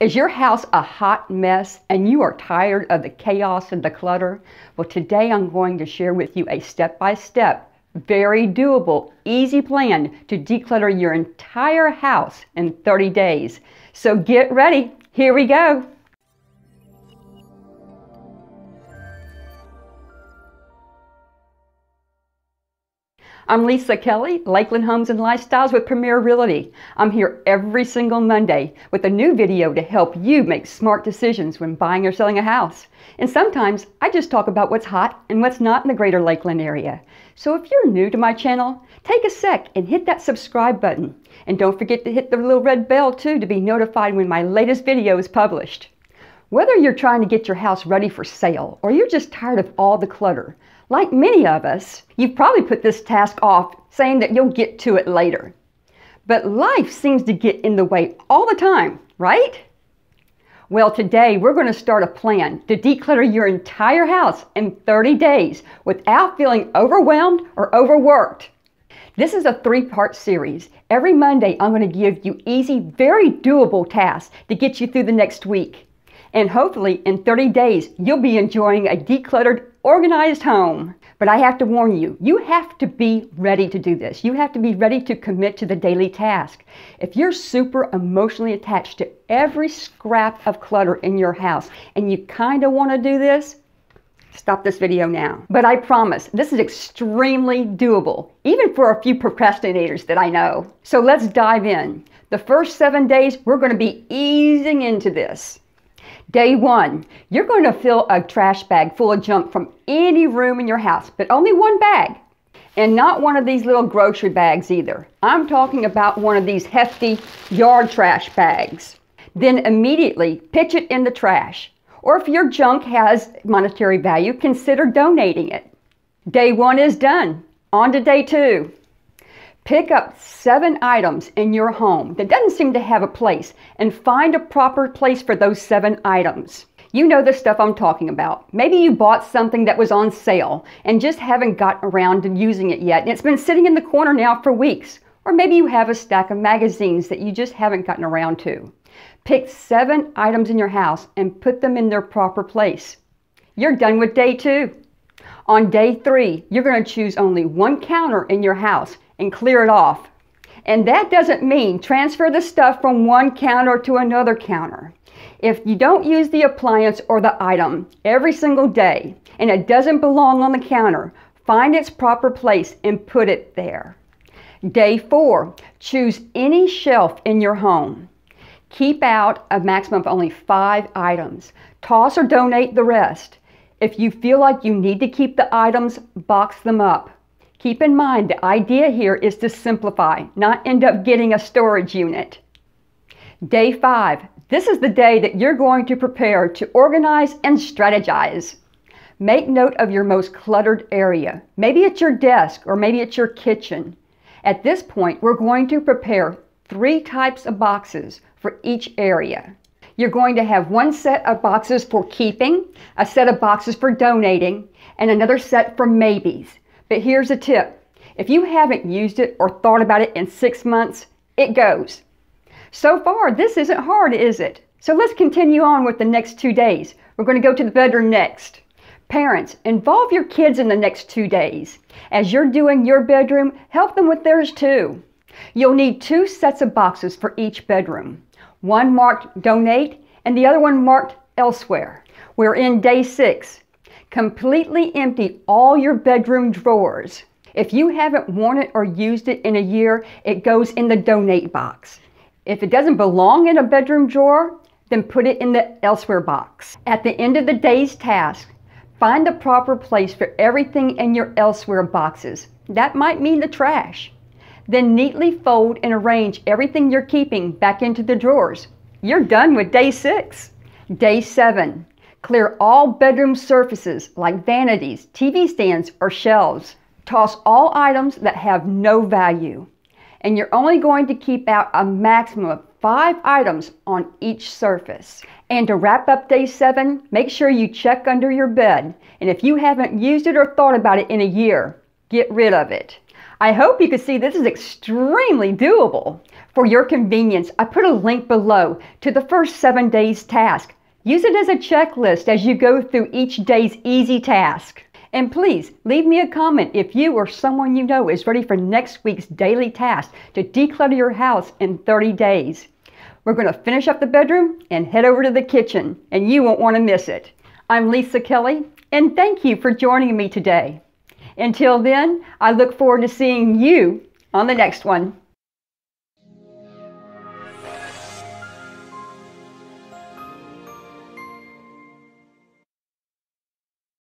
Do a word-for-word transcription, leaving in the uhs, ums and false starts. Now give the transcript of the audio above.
Is your house a hot mess and you are tired of the chaos and the clutter? Well, today I'm going to share with you a step-by-step, very doable, easy plan to declutter your entire house in thirty days. So get ready. Here we go. I'm Lisa Kelly, Lakeland Homes and Lifestyles with Premier Realty. I'm here every single Monday with a new video to help you make smart decisions when buying or selling a house. And sometimes I just talk about what's hot and what's not in the greater Lakeland area. So if you're new to my channel, take a sec and hit that subscribe button. And don't forget to hit the little red bell too to be notified when my latest video is published. Whether you're trying to get your house ready for sale or you're just tired of all the clutter, like many of us, you've probably put this task off saying that you'll get to it later. But life seems to get in the way all the time, right? Well, today we're going to start a plan to declutter your entire house in thirty days without feeling overwhelmed or overworked. This is a three-part series. Every Monday I'm going to give you easy, very doable tasks to get you through the next week. And hopefully in thirty days, you'll be enjoying a decluttered, organized home. But I have to warn you, you have to be ready to do this. You have to be ready to commit to the daily task. If you're super emotionally attached to every scrap of clutter in your house and you kind of want to do this, stop this video now. But I promise, this is extremely doable, even for a few procrastinators that I know. So let's dive in. The first seven days, we're going to be easing into this. Day one, you're going to fill a trash bag full of junk from any room in your house, but only one bag. And not one of these little grocery bags either. I'm talking about one of these hefty yard trash bags. Then immediately pitch it in the trash. Or if your junk has monetary value, consider donating it. Day one is done. On to day two. Pick up seven items in your home that doesn't seem to have a place and find a proper place for those seven items. You know the stuff I'm talking about. Maybe you bought something that was on sale and just haven't got around to using it yet, and it's been sitting in the corner now for weeks. Or maybe you have a stack of magazines that you just haven't gotten around to. Pick seven items in your house and put them in their proper place. You're done with day two. On day three, you're going to choose only one counter in your house and clear it off. And that doesn't mean transfer the stuff from one counter to another counter. If you don't use the appliance or the item every single day and it doesn't belong on the counter, find its proper place and put it there. Day four, choose any shelf in your home. Keep out a maximum of only five items. Toss or donate the rest. If you feel like you need to keep the items, box them up. Keep in mind, the idea here is to simplify, not end up getting a storage unit. Day five, this is the day that you're going to prepare to organize and strategize. Make note of your most cluttered area. Maybe it's your desk or maybe it's your kitchen. At this point, we're going to prepare three types of boxes for each area. You're going to have one set of boxes for keeping, a set of boxes for donating, and another set for maybes. But here's a tip. If you haven't used it or thought about it in six months, it goes. So far, this isn't hard, is it? So let's continue on with the next two days. We're going to go to the bedroom next. Parents, involve your kids in the next two days. As you're doing your bedroom, help them with theirs too. You'll need two sets of boxes for each bedroom. One marked donate and the other one marked elsewhere. We're in day six. Completely empty all your bedroom drawers. If you haven't worn it or used it in a year, it goes in the donate box. If it doesn't belong in a bedroom drawer, then put it in the elsewhere box. At the end of the day's task, find the proper place for everything in your elsewhere boxes. That might mean the trash. Then neatly fold and arrange everything you're keeping back into the drawers. You're done with day six. Day seven. Clear all bedroom surfaces like vanities, T V stands, or shelves. Toss all items that have no value. And you're only going to keep out a maximum of five items on each surface. And to wrap up day seven, make sure you check under your bed. And if you haven't used it or thought about it in a year, get rid of it. I hope you can see this is extremely doable. For your convenience, I put a link below to the first seven days task. Use it as a checklist as you go through each day's easy task. And please leave me a comment if you or someone you know is ready for next week's daily task to declutter your house in thirty days. We're going to finish up the bedroom and head over to the kitchen, and you won't want to miss it. I'm Lisa Kelly, and thank you for joining me today. Until then, I look forward to seeing you on the next one.